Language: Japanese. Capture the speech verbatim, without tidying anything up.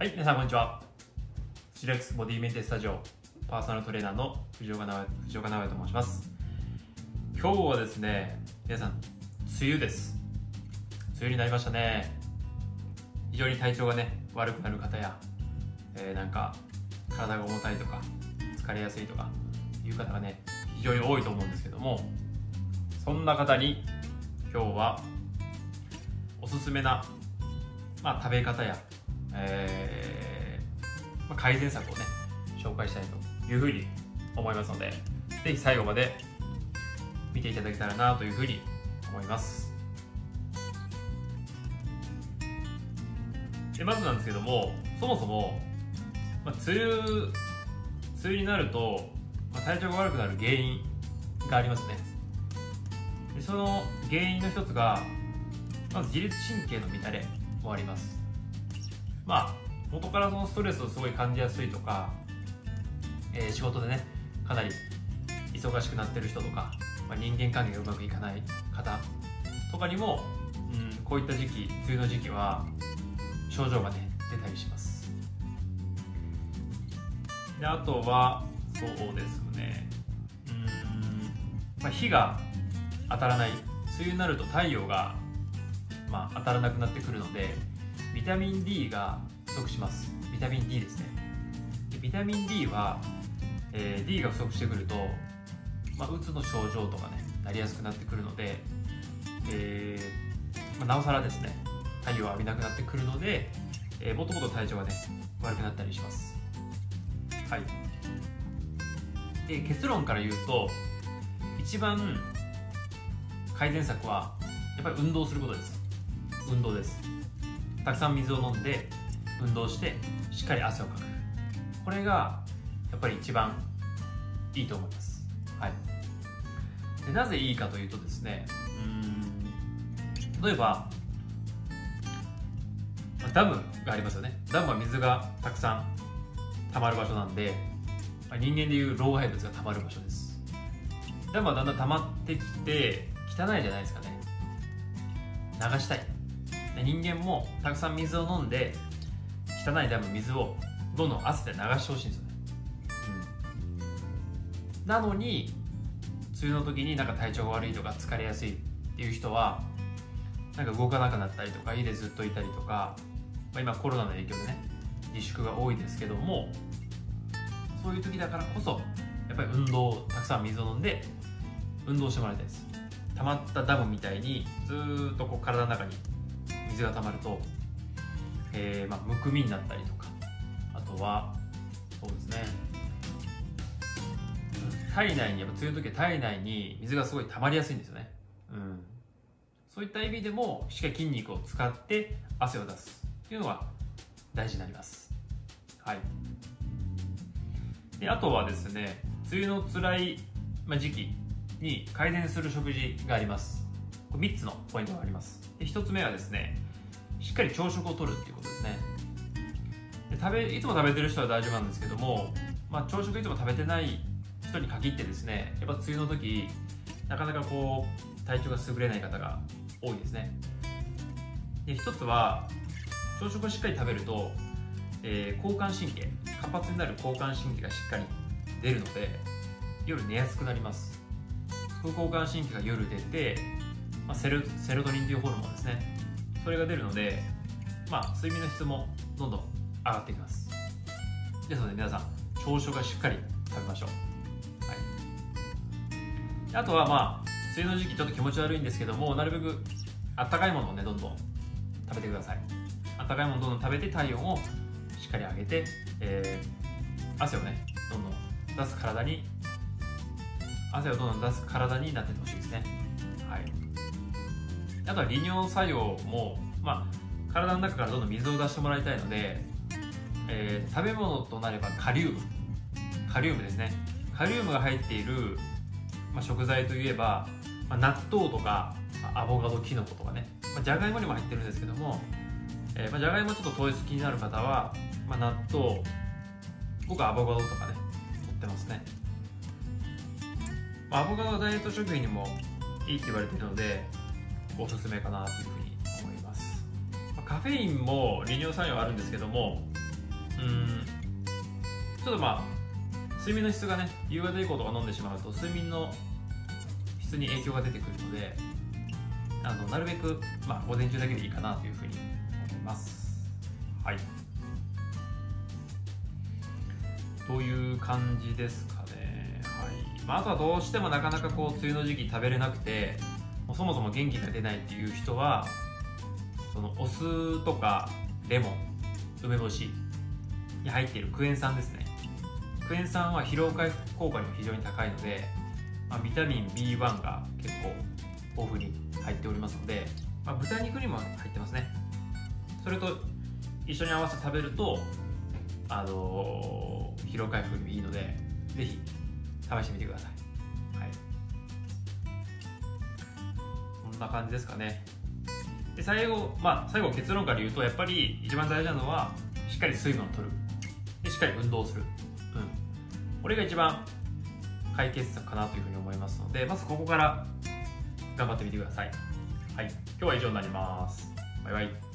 はい、皆さんこんにちは。シルエックスボディメンテスタジオパーソナルトレーナーの藤岡直哉と申します。今日はですね、皆さん梅雨です。梅雨になりましたね。非常に体調がね悪くなる方や、えー、なんか体が重たいとか疲れやすいとかいう方がね非常に多いと思うんですけども、そんな方に今日はおすすめな、まあ、食べ方やえーまあ、改善策をね紹介したいというふうに思いますので、ぜひ最後まで見ていただけたらなというふうに思います。でまずなんですけども、そもそも、まあ、梅雨梅雨になると、まあ、体調が悪くなる原因がありますね。でその原因の一つがまず自律神経の乱れもあります。まあ、元からそのストレスをすごい感じやすいとか、えー、仕事でねかなり忙しくなってる人とか、まあ、人間関係がうまくいかない方とかにも、うん、こういった時期、梅雨の時期は症状がね出たりします。であとはそうですね、うん、まあ、日が当たらない、梅雨になると太陽が、まあ、当たらなくなってくるのでビタミン D が不足します。ビタミン D ですね。でビタミン D は、えー、D が不足してくると、まあ、うつの症状とかねなりやすくなってくるので、えーまあ、なおさらですね太陽を浴びなくなってくるので、えー、もともと体調がね悪くなったりします。はい、で結論から言うと一番改善策はやっぱり運動することです。運動です。たくさん水を飲んで運動してしっかり汗をかく、これがやっぱり一番いいと思います。はい、でなぜいいかというとですね、うん例えばダムがありますよね。ダムは水がたくさん溜まる場所なんで、人間でいう老廃物が溜まる場所です。ダムはだんだん溜まってきて汚いじゃないですかね。流したい。人間もたくさん水を飲んで汚いダム水をどんどん汗で流してほしいんですよね。うん、なのに梅雨の時になんか体調が悪いとか疲れやすいっていう人はなんか動かなくなったりとか家でずっといたりとか、まあ、今コロナの影響でね自粛が多いですけども、そういう時だからこそやっぱり運動をたくさん水を飲んで運動してもらいたいです。溜まったダムみたいにずっとこう体の中に水が溜まると、えーまあ、むくみになったりとか、あとはそうですね、体内にやっぱ梅雨の時は体内に水がすごい溜まりやすいんですよね。うん、そういった意味でもしっかり筋肉を使って汗を出すっていうのが大事になります。はい、であとはですね、梅雨のつらい時期に改善する食事があります。みっつのポイントがあります。でひとつめはですね、しっかり朝食をとるっていうことですね。で食べいつも食べてる人は大丈夫なんですけども、まあ、朝食いつも食べてない人に限ってですね、やっぱ梅雨の時なかなかこう体調が優れない方が多いですね。でひとつは朝食をしっかり食べると、えー、交感神経活発になる交感神経がしっかり出るので夜寝やすくなります。副交感神経が夜出てセロトニンというホルモンですね、それが出るので、まあ、睡眠の質もどんどん上がっていきます。ですので皆さん朝食はしっかり食べましょう。はい、あとはまあ梅雨の時期ちょっと気持ち悪いんですけども、なるべくあったかいものをねどんどん食べてください。あったかいものをどんどん食べて体温をしっかり上げて、えー、汗をねどんどん出す体に汗をどんどん出す体になっててほしいですね。はい、あとは利尿作用も、まあ、体の中からどんどん水を出してもらいたいので、えー、食べ物となればカリウムカリウムですね。カリウムが入っている、まあ、食材といえば、まあ、納豆とかアボカド、キノコとかね、まあ、じゃがいもにも入ってるんですけども、えーまあ、じゃがいもちょっと糖質気になる方は、まあ、納豆、僕はアボカドとかね取ってますね。まあ、アボカドはダイエット食品にもいいって言われているのでおすすめかなというふうに思います。カフェインも利尿作用あるんですけども、うん、ちょっとまあ睡眠の質がね、夕方以降とか飲んでしまうと睡眠の質に影響が出てくるので、あのなるべく、まあ、午前中だけでいいかなというふうに思います。はい、という感じですかね。はい、まあ、あとはどうしてもなかなかこう梅雨の時期食べれなくて、もうそもそも元気が出ないっていう人は、そのお酢とかレモン、梅干しに入っているクエン酸ですね。クエン酸は疲労回復効果にも非常に高いので、まあ、ビタミン ビーワン が結構豊富に入っておりますので、まあ、豚肉にも入ってますね。それと一緒に合わせて食べると、あのー、疲労回復にもいいので、ぜひ試してみてください。はい、こんな感じですかね。で最後、まあ、最後結論から言うと、やっぱり一番大事なのはしっかり水分を取る、でしっかり運動する、うん、これが一番解決策かなというふうに思いますので、まずここから頑張ってみてください。はい、今日は以上になります。バイバイ。